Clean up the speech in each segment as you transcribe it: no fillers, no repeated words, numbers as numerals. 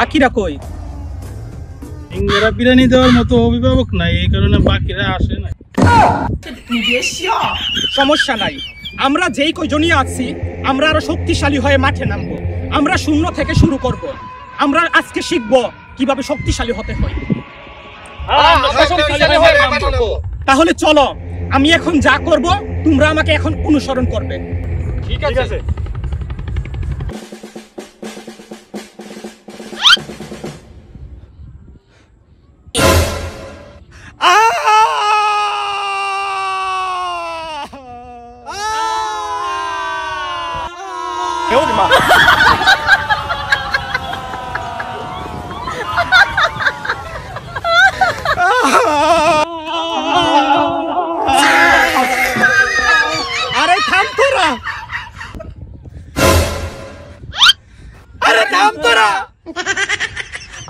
পাখিরা কই? ইংরেরা বিরিয়ানি দেওয়ার মতো অভিভাবক নাই, এই কারণে পাখিরা আসে না। সমস্যা নাই, আমরা যেই কয়জনই আছি আমরা আরো শক্তিশালী হয়ে মাঠে নামবো। আমরা শূন্য থেকে শুরু করব। আমরা আজকে শিখব কিভাবে শক্তিশালী হতে হয়। তাহলে চলো, আমি এখন যা করব তোমরা আমাকে এখন অনুসরণ করবে। ঠিক আছে?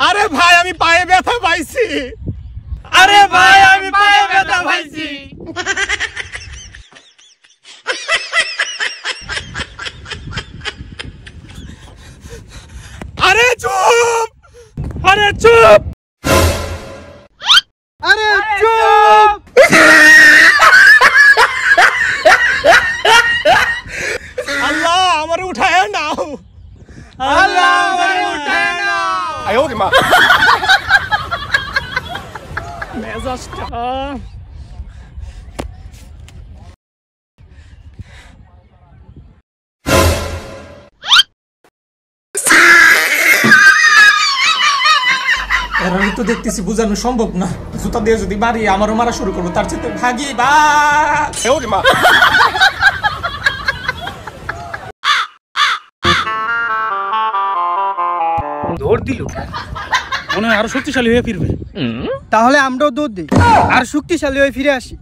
আরে ভাই আমি পায়ে ব্যথা পাইছি। আরে ভাই আমি পায়ে ব্যথা পাইছি। আরে চুপ, আরে চুপ, আরে চুপ। আল্লাহ আমার উঠায় নাও, আল্লাহ আমার উঠায় নাও। তো দেখতেছি বোঝানো সম্ভব না, জুতা দিয়ে যদি বাড়ি আমারও মারা শুরু করবো, তার চেয়ে ভাগি বা আরো শক্তিশালী হয়ে ফিরবে। তাহলে আমরাও দৌড় দিই আর শক্তিশালী হয়ে ফিরে আসি।